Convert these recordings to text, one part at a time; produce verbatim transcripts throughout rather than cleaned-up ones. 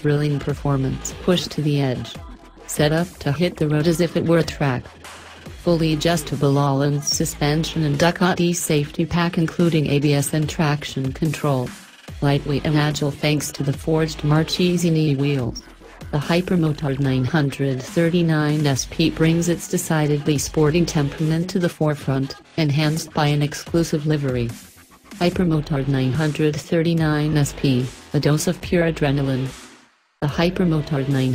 thrilling performance. Push to the edge. Set up to hit the road as if it were a track. Fully adjustable all-in suspension and Ducati safety pack including A B S and traction control. Lightweight and agile thanks to the forged Marchesini wheels. The Hypermotard nine thirty-nine S P brings its decidedly sporting temperament to the forefront, enhanced by an exclusive livery. Hypermotard nine thirty-nine S P, a dose of pure adrenaline. The Hypermotard nine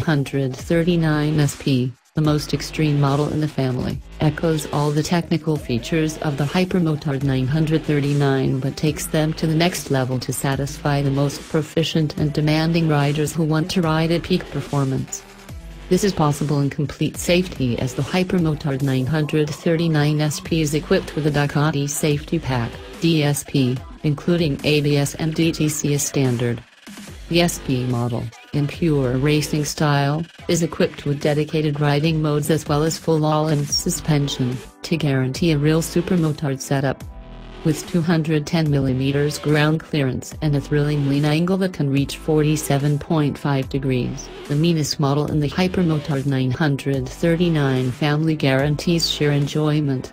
thirty-nine S P, the most extreme model in the family, echoes all the technical features of the Hypermotard nine thirty-nine but takes them to the next level to satisfy the most proficient and demanding riders who want to ride at peak performance. This is possible in complete safety as the Hypermotard nine thirty-nine S P is equipped with a Ducati safety pack, D S P, including A B S and D T C as standard. The S P model, in pure racing style, is equipped with dedicated riding modes as well as full all-in suspension, to guarantee a real supermotard setup. With two hundred ten millimeters ground clearance and a thrilling lean angle that can reach forty-seven point five degrees, the meanest model in the Hypermotard nine thirty-nine family guarantees sheer enjoyment.